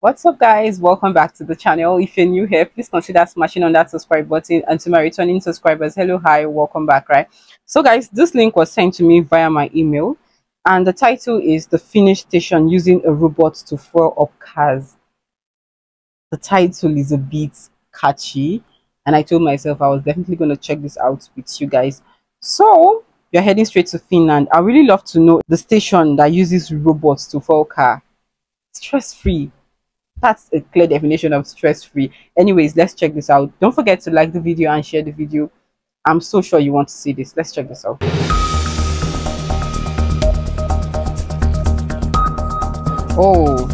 What's up, guys? Welcome back to the channel. If you're new here, please consider smashing on that subscribe button. And to my returning subscribers, hello, hi, welcome back. Right, so guys, this link was sent to me via my email, and the title is The Finnish Station Using a Robot to Fuel Up Cars. The title is a bit catchy, and I told myself I was definitely going to check this out with you guys. So you're heading straight to Finland. I really love to know the station that uses robots to fuel car. Stress-free. That's a clear definition of stress-free. Anyways, let's check this out. Don't forget to like the video and share the video. I'm so sure you want to see this. Let's check this out. Oh.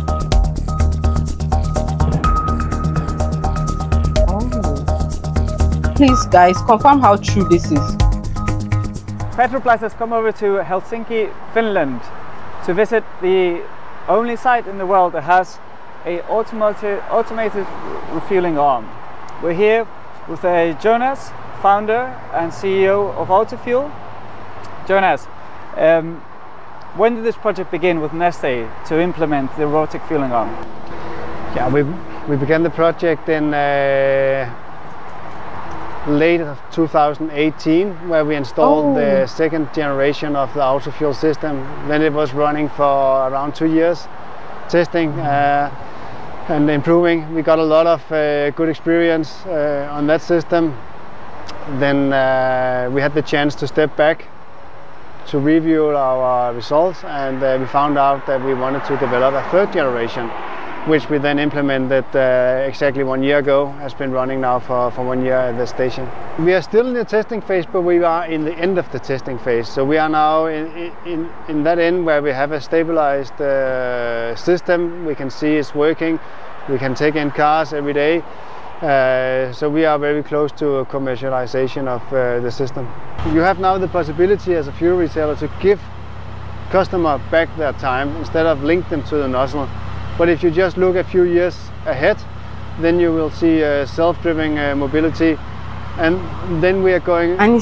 Oh. Please, guys, confirm how true this is. Petro Plaza has come over to Helsinki, Finland, to visit the only site in the world that has an automated refueling arm. We're here with Jonas, founder and CEO of AutoFuel. Jonas, when did this project begin with Neste to implement the robotic fueling arm? Yeah, we began the project in late 2018, where we installed the second generation of the AutoFuel system. Then it was running for around 2 years, testing and improving. We got a lot of good experience on that system. Then we had the chance to step back to review our results, and we found out that we wanted to develop a third generation, which we then implemented exactly 1 year ago. Has been running now for 1 year at the station. We are still in the testing phase, but we are in the end of the testing phase. So we are now in that end where we have a stabilized system. We can see it's working. We can take in cars every day. So we are very close to commercialization of the system. You have now the possibility as a fuel retailer to give customer back their time instead of link them to the nozzle. But if you just look a few years ahead, then you will see self-driven mobility, and then we are going from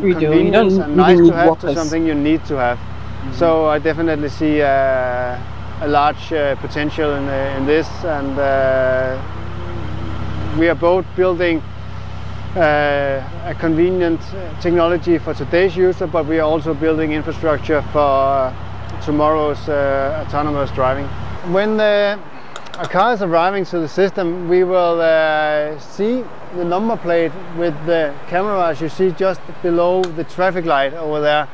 convenience and nice to have to something you need to have. So I definitely see a large potential in this, and we are both building a convenient technology for today's user, but we are also building infrastructure for tomorrow's autonomous driving. When a car is arriving to the system, we will see the number plate with the camera, as you see just below the traffic light over there,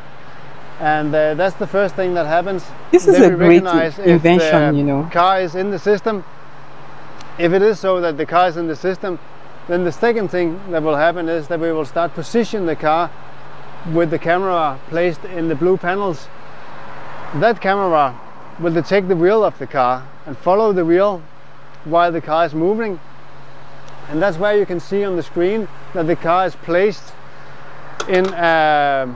and that's the first thing that happens. This is a great invention, you know. Car is in the system. If it is so that the car is in the system, then the second thing that will happen is that we will start position the car with the camera placed in the blue panels. That camera will detect the wheel of the car and follow the wheel while the car is moving. And that's where you can see on the screen that the car is placed in a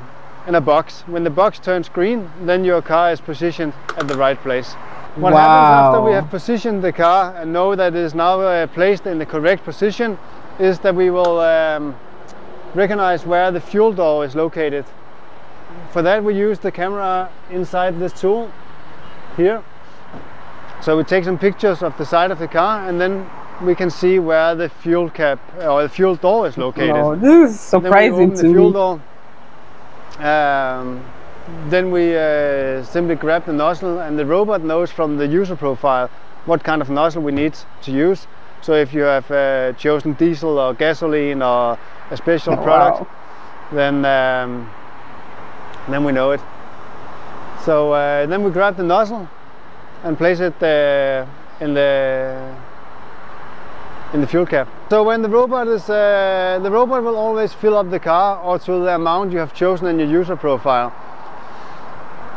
box. When the box turns green, then your car is positioned at the right place. What happens after we have positioned the car and know that it is now placed in the correct position is that we will recognize where the fuel door is located. For that we use the camera inside this tool here. So we take some pictures of the side of the car, and then we can see where the fuel cap or the fuel door is located. Oh, this is surprising to me. Then we open the fuel door. Then we simply grab the nozzle, and the robot knows from the user profile what kind of nozzle we need to use. So if you have chosen diesel or gasoline or a special product, then we know it. So then we grab the nozzle and place it in the fuel cap. So when the robot will always fill up the car or to the amount you have chosen in your user profile.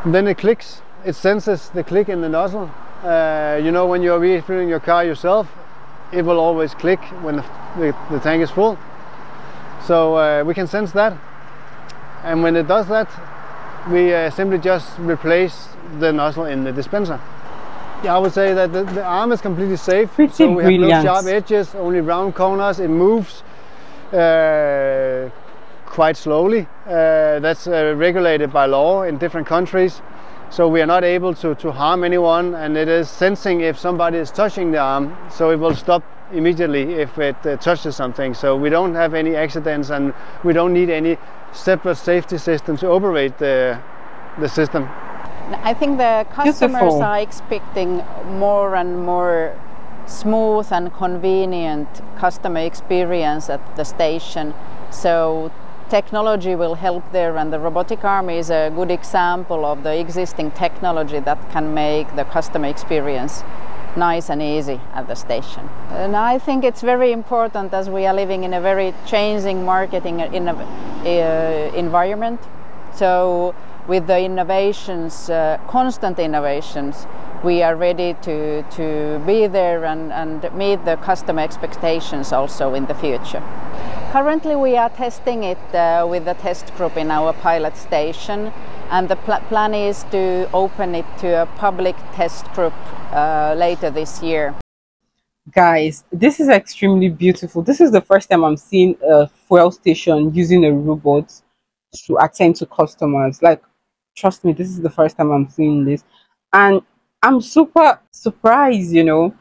Then it clicks, it senses the click in the nozzle. You know, when you're refilling your car yourself, it will always click when the tank is full. So we can sense that, and when it does that, we simply just replace the nozzle in the dispenser. Yeah, I would say that the arm is completely safe. Pretty so we brilliant. Have no sharp edges, only round corners. It moves quite slowly. That's regulated by law in different countries. so we are not able to harm anyone, and it is sensing if somebody is touching the arm, so it will stop immediately if it touches something. So we don't have any accidents, and we don't need any separate safety system to operate the system. I think the customers are expecting more and more smooth and convenient customer experience at the station. So technology will help there, and the robotic arm is a good example of the existing technology that can make the customer experience nice and easy at the station. And I think it's very important, as we are living in a very changing marketing environment. So with the innovations, constant innovations, we are ready to be there and meet the customer expectations also in the future. Currently we are testing it with the test group in our pilot station, and the plan is to open it to a public test group later this year. Guys, this is extremely beautiful. This is the first time I'm seeing a fuel station using a robot to attend to customers. Like, trust me, this is the first time I'm seeing this, and I'm super surprised, you know.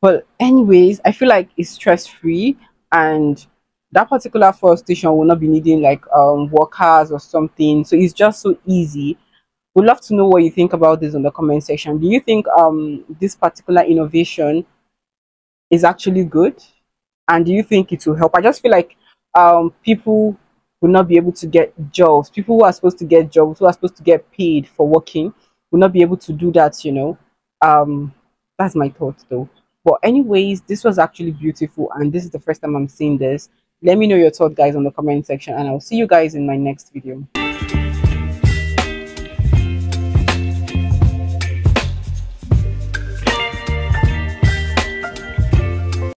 But anyways, I feel like it's stress-free, and that particular fuel station will not be needing like workers or something, so it's just so easy. We'd love to know what you think about this in the comment section. Do you think this particular innovation is actually good, and do you think it will help? I just feel like people will not be able to get jobs. People who are supposed to get jobs, who are supposed to get paid for working, will not be able to do that, you know. That's my thoughts though. But anyways, this was actually beautiful, and this is the first time I'm seeing this. Let me know your thoughts, guys, on the comment section, and I'll see you guys in my next video.